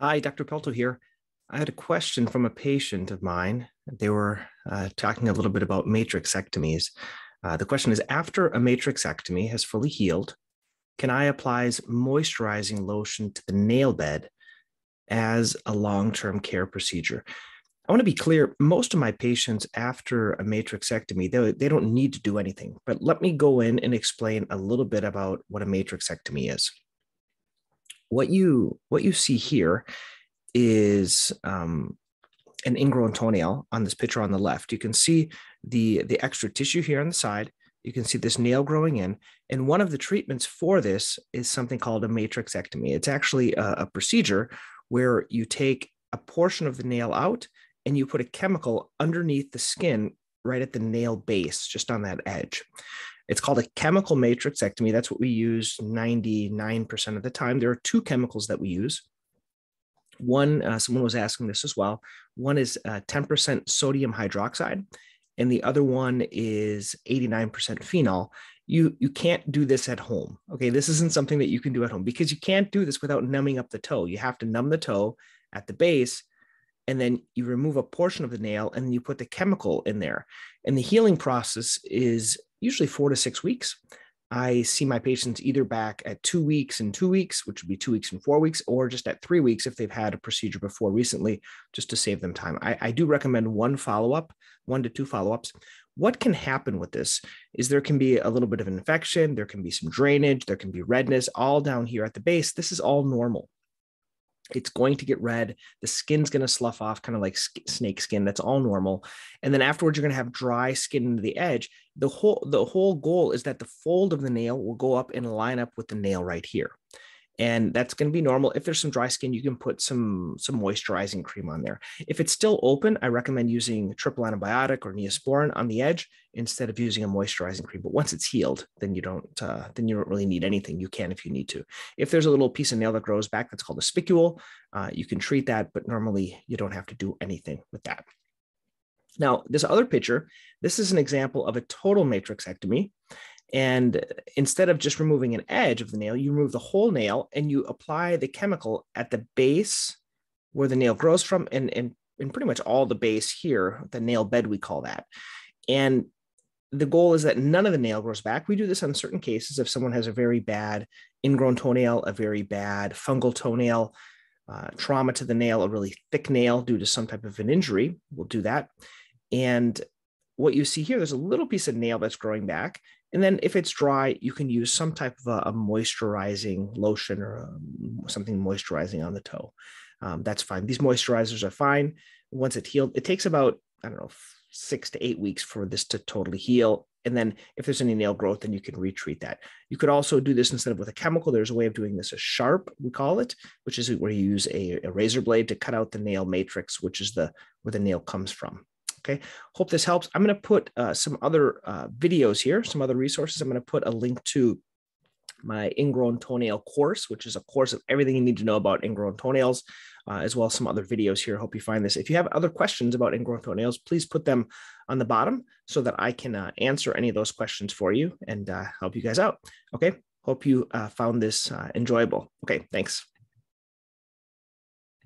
Hi, Dr. Pelto here. I had a question from a patient of mine. They were talking a little bit about matrixectomies. The question is, after a matrixectomy has fully healed, can I apply moisturizing lotion to the nail bed as a long-term care procedure? I want to be clear, most of my patients after a matrixectomy, they don't need to do anything, but let me go in and explain a little bit about what a matrixectomy is. What you see here is an ingrown toenail on this picture on the left. You can see the extra tissue here on the side. You can see this nail growing in. And one of the treatments for this is something called a matrixectomy. It's actually a procedure where you take a portion of the nail out and you put a chemical underneath the skin right at the nail base, just on that edge. It's called a chemical matrixectomy. That's what we use 99% of the time. There are two chemicals that we use. One, someone was asking this as well. One is 10% sodium hydroxide, and the other one is 89% phenol. You can't do this at home. Okay, this isn't something that you can do at home because you can't do this without numbing up the toe. You have to numb the toe at the base, and then you remove a portion of the nail and you put the chemical in there. And the healing process is usually 4 to 6 weeks. I see my patients either back at 2 weeks and 2 weeks, which would be 2 weeks and 4 weeks, or just at 3 weeks if they've had a procedure before recently, just to save them time. I do recommend one to two follow-ups. What can happen with this is there can be a little bit of an infection, there can be some drainage, there can be redness all down here at the base. This is all normal. It's going to get red. The skin's going to slough off kind of like snake skin. That's all normal. And then afterwards, you're going to have dry skin to the edge. The whole goal is that the fold of the nail will go up and line up with the nail right here. And that's going to be normal. If there's some dry skin, you can put some moisturizing cream on there. If it's still open, I recommend using triple antibiotic or Neosporin on the edge instead of using a moisturizing cream. But once it's healed, then you don't really need anything. You can if you need to. If there's a little piece of nail that grows back, that's called a spicule. You can treat that, but normally you don't have to do anything with that. Now, this other picture, this is an example of a total matrixectomy. And instead of just removing an edge of the nail, you remove the whole nail and you apply the chemical at the base where the nail grows from and pretty much all the base here, the nail bed, we call that. And the goal is that none of the nail grows back. We do this on certain cases if someone has a very bad ingrown toenail, a very bad fungal toenail, trauma to the nail, a really thick nail due to some type of an injury, we'll do that. And what you see here, there's a little piece of nail that's growing back. And then if it's dry, you can use some type of a moisturizing lotion or something moisturizing on the toe. That's fine. These moisturizers are fine. Once it's healed, it takes about, I don't know, 6 to 8 weeks for this to totally heal. And then if there's any nail growth, then you can retreat that. You could also do this instead of with a chemical. There's a way of doing this, a sharp, we call it, which is where you use a razor blade to cut out the nail matrix, which is where the nail comes from. Okay, hope this helps. I'm going to put some other videos here, some other resources. I'm going to put a link to my ingrown toenail course, which is a course of everything you need to know about ingrown toenails, as well as some other videos here. Hope you find this. If you have other questions about ingrown toenails, please put them on the bottom so that I can answer any of those questions for you and help you guys out. Okay, hope you found this enjoyable. Okay, thanks.